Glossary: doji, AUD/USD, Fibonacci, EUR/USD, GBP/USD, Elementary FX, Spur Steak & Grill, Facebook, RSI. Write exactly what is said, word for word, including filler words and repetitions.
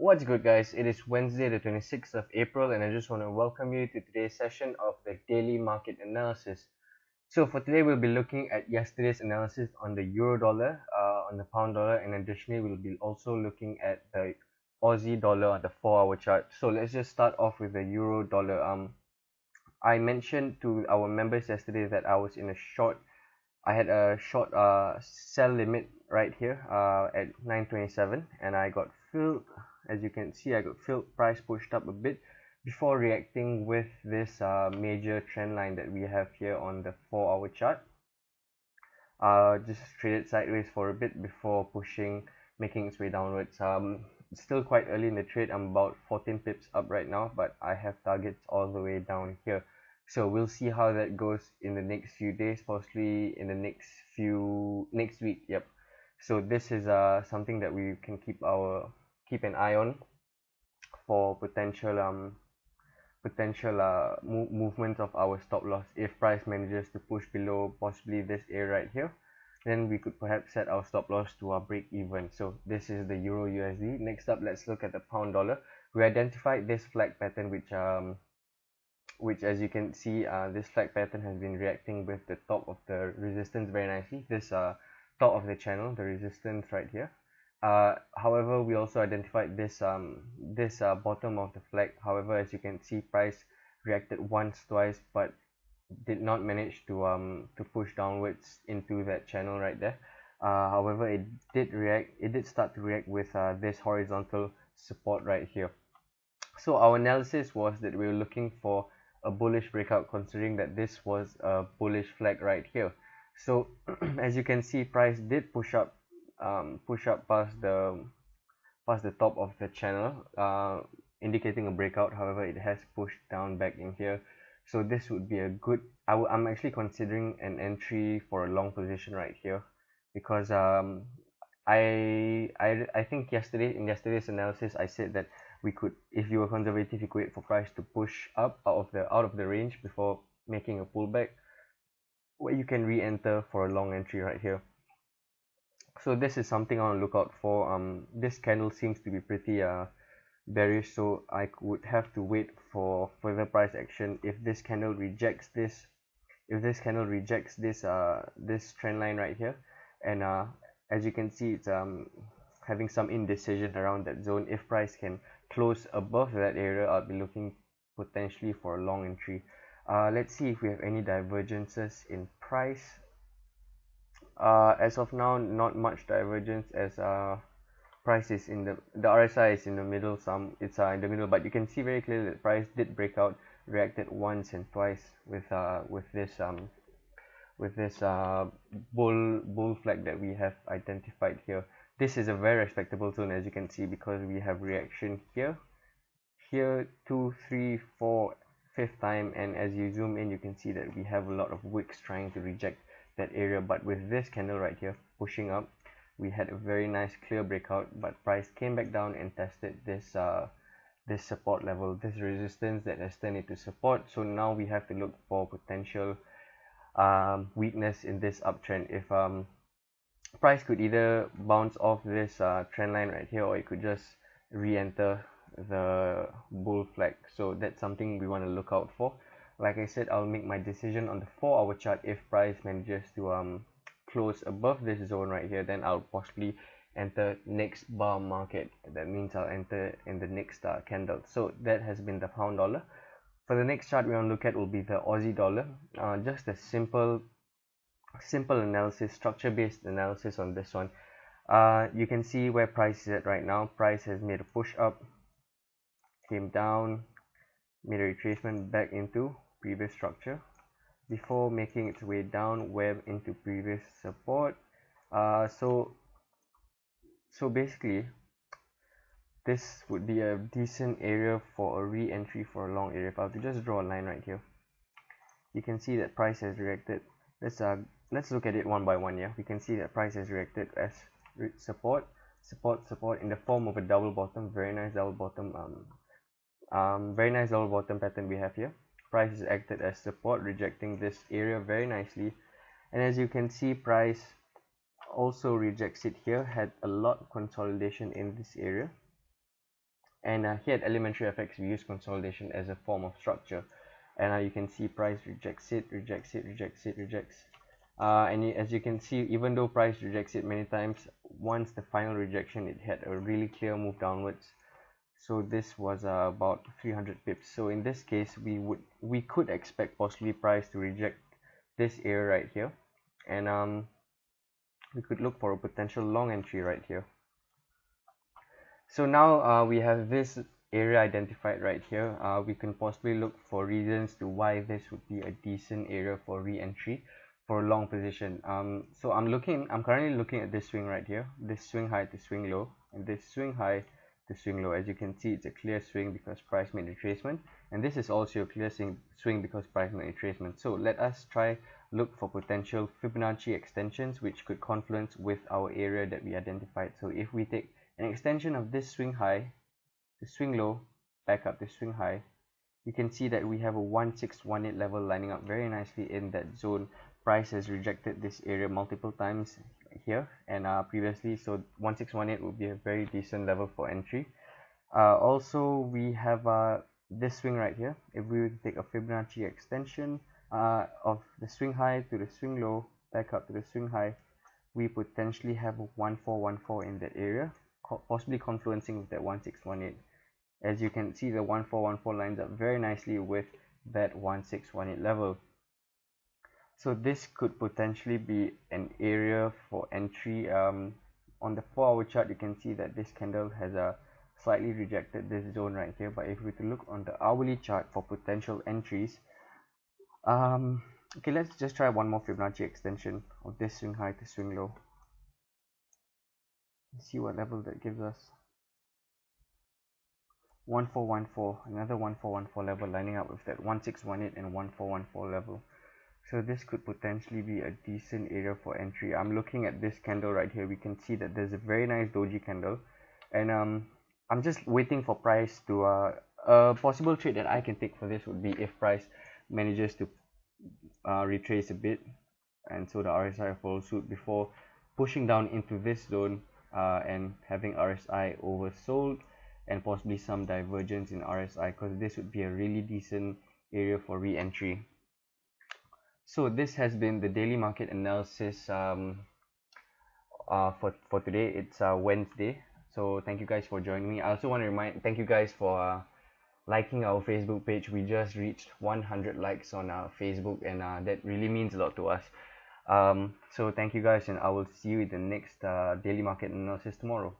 What's good, guys? It is Wednesday the twenty-sixth of April, and I just want to welcome you to today's session of the daily market analysis. So for today, we'll be looking at yesterday's analysis on the euro dollar, uh, on the pound dollar, and additionally we'll be also looking at the Aussie dollar on the four hour chart. So let's just start off with the euro dollar. um I mentioned to our members yesterday that I was in a short I had a short uh sell limit right here uh at nine twenty-seven, and I got filled. As you can see, I got filled, price pushed up a bit before reacting with this uh, major trend line that we have here on the four hour chart. Uh, just traded sideways for a bit before pushing, making its way downwards. Um, it's still quite early in the trade. I'm about fourteen pips up right now, but I have targets all the way down here. So we'll see how that goes in the next few days, possibly in the next few next week. Yep. So this is uh something that we can keep our keep an eye on for potential um potential uh mo movement of our stop loss. If price manages to push below possibly this area right here, then we could perhaps set our stop loss to our break even. So this is the euro U S D. Next up, let's look at the pound dollar. We identified this flag pattern, which um which as you can see, uh this flag pattern has been reacting with the top of the resistance very nicely. This uh top of the channel, the resistance right here. Uh, however, we also identified this um this uh, bottom of the flag. However, as you can see, price reacted once, twice, but did not manage to um to push downwards into that channel right there. Uh, however, it did react. It did start to react with uh, this horizontal support right here. So our analysis was that we were looking for a bullish breakout, considering that this was a bullish flag right here. So as you can see, price did push up. Um, push up past the past the top of the channel, uh, indicating a breakout. However, it has pushed down back in here, so this would be a good. I w I'm actually considering an entry for a long position right here, because um I I I think yesterday in yesterday's analysis I said that we could, if you were conservative, you could wait for price to push up out of the out of the range before making a pullback, where you can re-enter for a long entry right here. So this is something I want to look out for. Um, this candle seems to be pretty uh, bearish, so I would have to wait for further price action. If this candle rejects this, if this candle rejects this uh this trend line right here, and uh as you can see, it's um having some indecision around that zone. If price can close above that area, I'll be looking potentially for a long entry. Uh, let's see if we have any divergences in price. Uh, as of now, not much divergence, as uh, price is in the the R S I is in the middle. Some it's uh, in the middle, but you can see very clearly that price did break out, reacted once and twice with uh with this um with this uh bull bull flag that we have identified here. This is a very respectable zone, as you can see, because we have reaction here, here two, three, four, fifth time, and as you zoom in, you can see that we have a lot of wicks trying to reject that area. But with this candle right here pushing up, we had a very nice clear breakout, but price came back down and tested this uh this support level, this resistance that has turned into support. So now we have to look for potential um weakness in this uptrend. If um price could either bounce off this uh trend line right here, or it could just re-enter the bull flag. So that's something we want to look out for. Like I said, I'll make my decision on the four hour chart. If price manages to um close above this zone right here, then I'll possibly enter next bar market. That means I'll enter in the next uh, candle. So that has been the pound dollar. For the next chart we want to look at will be the Aussie dollar. Uh, just a simple, simple analysis, structure-based analysis on this one. Uh, you can see where price is at right now. Price has made a push up, came down, made a retracement back into previous structure before making its way down web into previous support. Uh, so so basically this would be a decent area for a re-entry for a long area. If I have to just draw a line right here, you can see that price has reacted. Let's uh let's look at it one by one. Yeah, we can see that price has reacted as support, support, support in the form of a double bottom. Very nice double bottom. Um, um, very nice double bottom pattern we have here. Price is acted as support, rejecting this area very nicely, and as you can see, price also rejects it here. Had a lot of consolidation in this area, And uh, here at Elementary F X, we use consolidation as a form of structure. And uh, you can see price rejects it, rejects it, rejects it, rejects. Uh, and as you can see, even though price rejects it many times, once the final rejection, it had a really clear move downwards. So this was uh, about three hundred pips. So in this case, we would we could expect possibly price to reject this area right here, and um, we could look for a potential long entry right here. So now uh, we have this area identified right here. Uh, we can possibly look for reasons to why this would be a decent area for re-entry for a long position. Um, so I'm looking, I'm currently looking at this swing right here, this swing high to swing low, and this swing high to swing low. As you can see, it's a clear swing because price made a retracement, and this is also a clear swing because price made a retracement. So let us try look for potential Fibonacci extensions which could confluence with our area that we identified. So if we take an extension of this swing high, the swing low, back up the swing high, you can see that we have a one six one eight level lining up very nicely in that zone. Price has rejected this area multiple times here and uh, previously, so one six one eight would be a very decent level for entry. Uh, also, we have uh, this swing right here. If we were to take a Fibonacci extension uh, of the swing high to the swing low, back up to the swing high, we potentially have a one four one four in that area, possibly confluencing with that one six one eight. As you can see, the one four one four lines up very nicely with that one six one eight level. So this could potentially be an area for entry. Um, on the four hour chart, you can see that this candle has a uh, slightly rejected this zone right here. But if we were to look on the hourly chart for potential entries, um, okay, let's just try one more Fibonacci extension of this swing high to swing low. Let's see what level that gives us. one four one four, another one four one four level lining up with that one six one eight and one four one four level. So this could potentially be a decent area for entry. I'm looking at this candle right here. We can see that there's a very nice doji candle, and um, I'm just waiting for price to uh, a possible trade that I can take for this would be if price manages to uh, retrace a bit, and so the R S I follows suit before pushing down into this zone uh, and having R S I oversold and possibly some divergence in R S I, because this would be a really decent area for re-entry. So this has been the daily market analysis um, uh, for, for today. It's uh, Wednesday. So thank you guys for joining me. I also want to remind, thank you guys for uh, liking our Facebook page. We just reached one hundred likes on our Facebook, and uh, that really means a lot to us. Um, so thank you guys, and I will see you in the next uh, daily market analysis tomorrow.